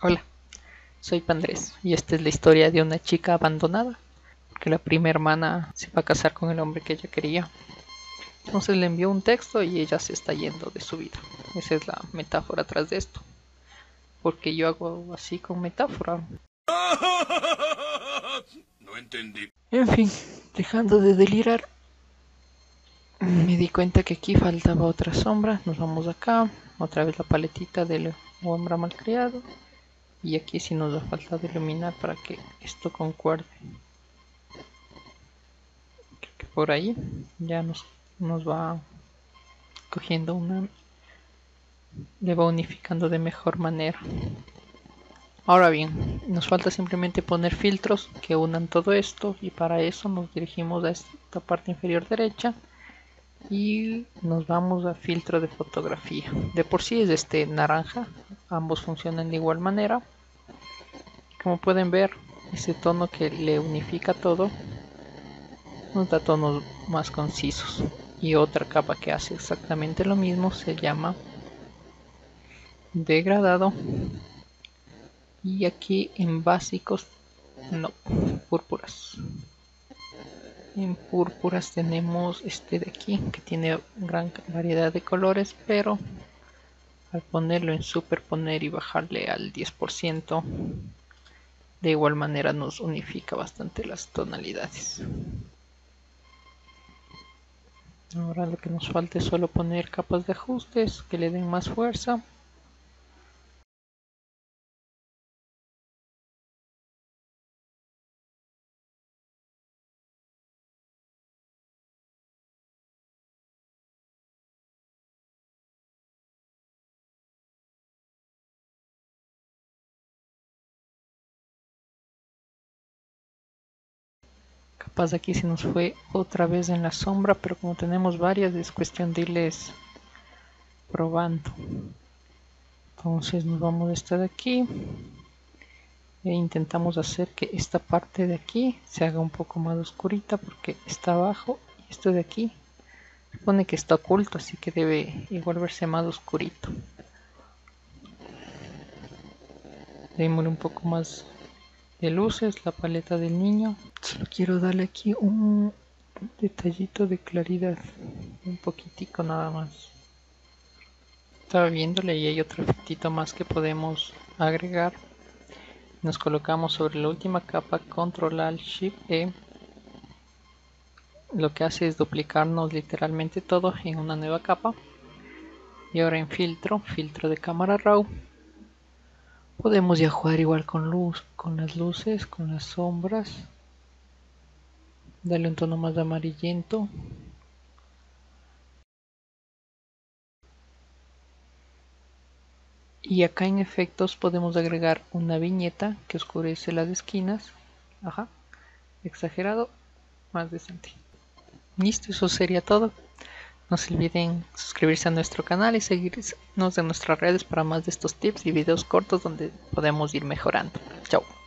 Hola, soy Pandrés y esta es la historia de una chica abandonada, porque la prima hermana se va a casar con el hombre que ella quería. Entonces le envió un texto y ella se está yendo de su vida. Esa es la metáfora atrás de esto, porque yo hago así con metáfora. No entendí. En fin, dejando de delirar, me di cuenta que aquí faltaba otra sombra. Nos vamos acá, otra vez la paletita del hombre malcriado. Y aquí sí nos da falta de iluminar para que esto concuerde. Creo que por ahí ya nos va cogiendo una... le va unificando de mejor manera. Ahora bien, nos falta simplemente poner filtros que unan todo esto. Y para eso nos dirigimos a esta parte inferior derecha. Y nos vamos a filtro de fotografía. De por sí es este naranja, ambos funcionan de igual manera. Como pueden ver, ese tono que le unifica todo nos da tonos más concisos. Y otra capa que hace exactamente lo mismo se llama degradado. Y aquí en básicos, no, púrpuras. En púrpuras tenemos este de aquí, que tiene gran variedad de colores, pero al ponerlo en superponer y bajarle al 10%, de igual manera nos unifica bastante las tonalidades. Ahora lo que nos falta es solo poner capas de ajustes que le den más fuerza. Capaz aquí se nos fue otra vez en la sombra, pero como tenemos varias es cuestión de irles probando. Entonces nos vamos a estar aquí e intentamos hacer que esta parte de aquí se haga un poco más oscurita porque está abajo, y esto de aquí se supone que está oculto, así que debe igual verse más oscurito. Démosle un poco más de luces, la paleta del niño. Solo quiero darle aquí un detallito de claridad, un poquitico nada más. Estaba viéndole y hay otro efectito más que podemos agregar. Nos colocamos sobre la última capa, control alt shift e. Lo que hace es duplicarnos literalmente todo en una nueva capa. Y ahora en filtro de cámara raw, podemos ya jugar igual con luz, con las luces, con las sombras. Darle un tono más de amarillento. Y acá en efectos podemos agregar una viñeta que oscurece las esquinas. Ajá, exagerado, más decente. Listo, eso sería todo. No se olviden suscribirse a nuestro canal y seguirnos en nuestras redes para más de estos tips y videos cortos donde podemos ir mejorando. Chao.